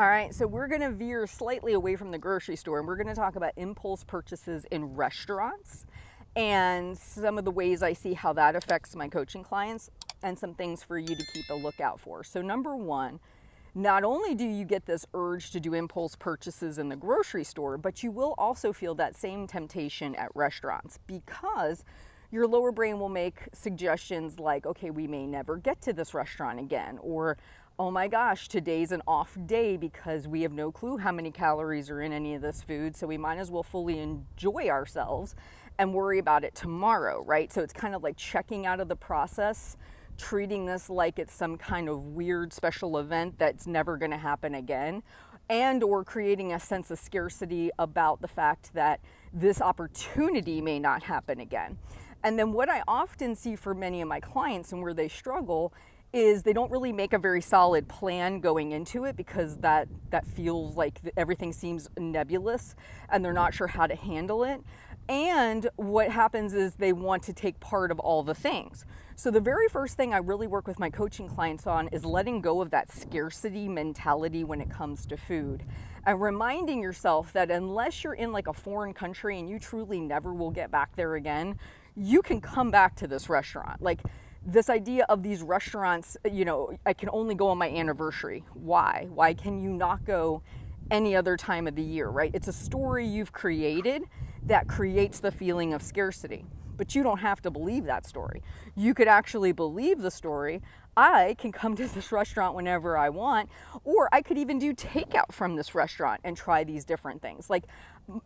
All right, so we're gonna veer slightly away from the grocery store and we're gonna talk about impulse purchases in restaurants and some of the ways I see how that affects my coaching clients and some things for you to keep a lookout for. So number one, not only do you get this urge to do impulse purchases in the grocery store, but you will also feel that same temptation at restaurants because your lower brain will make suggestions like, okay, we may never get to this restaurant again, or oh my gosh, today's an off day because we have no clue how many calories are in any of this food, so we might as well fully enjoy ourselves and worry about it tomorrow, right? So it's kind of like checking out of the process, treating this like it's some kind of weird special event that's never gonna happen again, and or creating a sense of scarcity about the fact that this opportunity may not happen again. And then what I often see for many of my clients and where they struggle is they don't really make a very solid plan going into it because that feels like everything seems nebulous and they're not sure how to handle it. And what happens is they want to take part of all the things. So the very first thing I really work with my coaching clients on is letting go of that scarcity mentality when it comes to food and reminding yourself that unless you're in like a foreign country and you truly never will get back there again, you can come back to this restaurant. Like, this idea of these restaurants, you know, I can only go on my anniversary. Why? Why can you not go any other time of the year, right? It's a story you've created that creates the feeling of scarcity, but you don't have to believe that story. You could actually believe the story. I can come to this restaurant whenever I want, or I could even do takeout from this restaurant and try these different things. Like,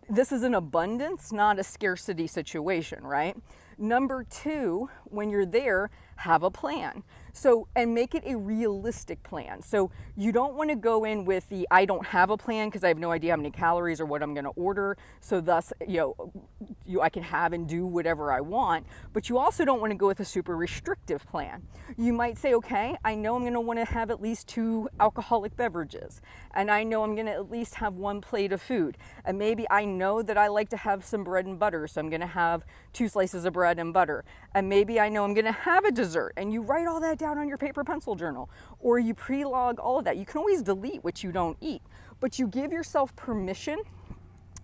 this is an abundance, not a scarcity situation, right? Number two, when you're there, have a plan. So, and make it a realistic plan. So you don't want to go in with the, I don't have a plan because I have no idea how many calories or what I'm going to order. So thus, I can have and do whatever I want, but you also don't want to go with a super restrictive plan. You might say, okay, I know I'm going to want to have at least 2 alcoholic beverages. And I know I'm going to at least have 1 plate of food. And maybe I know that I like to have some bread and butter. So I'm going to have 2 slices of bread and butter. And maybe I know I'm going to have a dessert. And you write all that down on your paper pencil journal, or you pre-log all of that. You can always delete what you don't eat, but you give yourself permission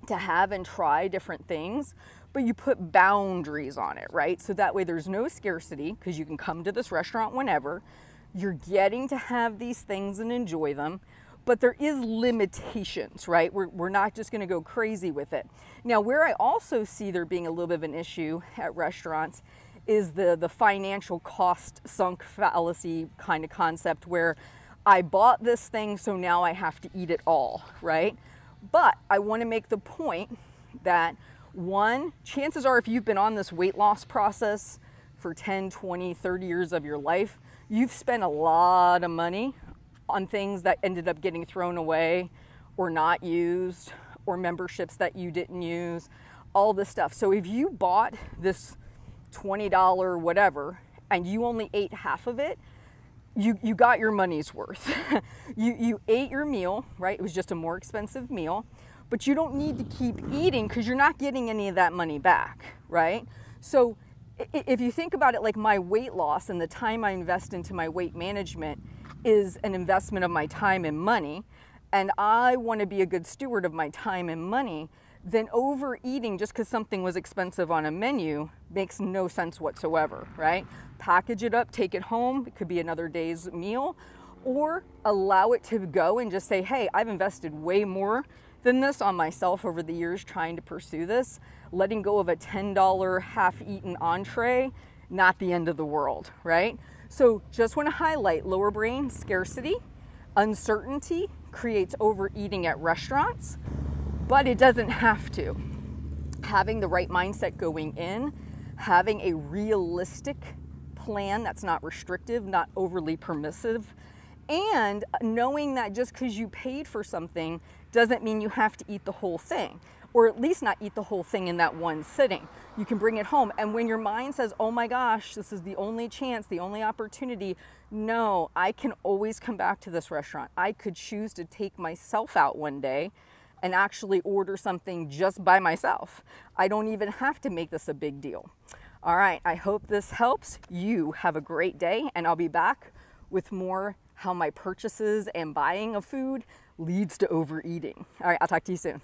to have and try different things, but you put boundaries on it, right? So that way there's no scarcity because you can come to this restaurant whenever. You're getting to have these things and enjoy them, but there is limitations, right? We're not just gonna go crazy with it. Now, where I also see there being a little bit of an issue at restaurants is the financial cost sunk fallacy kind of concept where I bought this thing, so now I have to eat it all, right? But I wanna make the point that one, chances are if you've been on this weight loss process for 10, 20, 30 years of your life, you've spent a lot of money on things that ended up getting thrown away or not used, or memberships that you didn't use, all this stuff. So if you bought this $20 whatever and you only ate half of it, you got your money's worth. you ate your meal, right? It was just a more expensive meal, but you don't need to keep eating because you're not getting any of that money back, right? So if you think about it, like my weight loss and the time I invest into my weight management is an investment of my time and money, and I want to be a good steward of my time and money, then overeating just because something was expensive on a menu makes no sense whatsoever, right? Package it up, take it home. It could be another day's meal, or allow it to go and just say, hey, I've invested way more than this on myself over the years trying to pursue this. Letting go of a $10 half-eaten entree, not the end of the world, right? So just want to highlight lower brain scarcity, uncertainty creates overeating at restaurants, but it doesn't have to. Having the right mindset going in, having a realistic plan that's not restrictive, not overly permissive, and knowing that just because you paid for something doesn't mean you have to eat the whole thing, or at least not eat the whole thing in that one sitting. You can bring it home. And when your mind says, oh my gosh, this is the only chance, the only opportunity, no, I can always come back to this restaurant. I could choose to take myself out one day and actually order something just by myself. I don't even have to make this a big deal. All right, I hope this helps. You have a great day, and I'll be back with more how my purchases and buying of food leads to overeating. All right, I'll talk to you soon.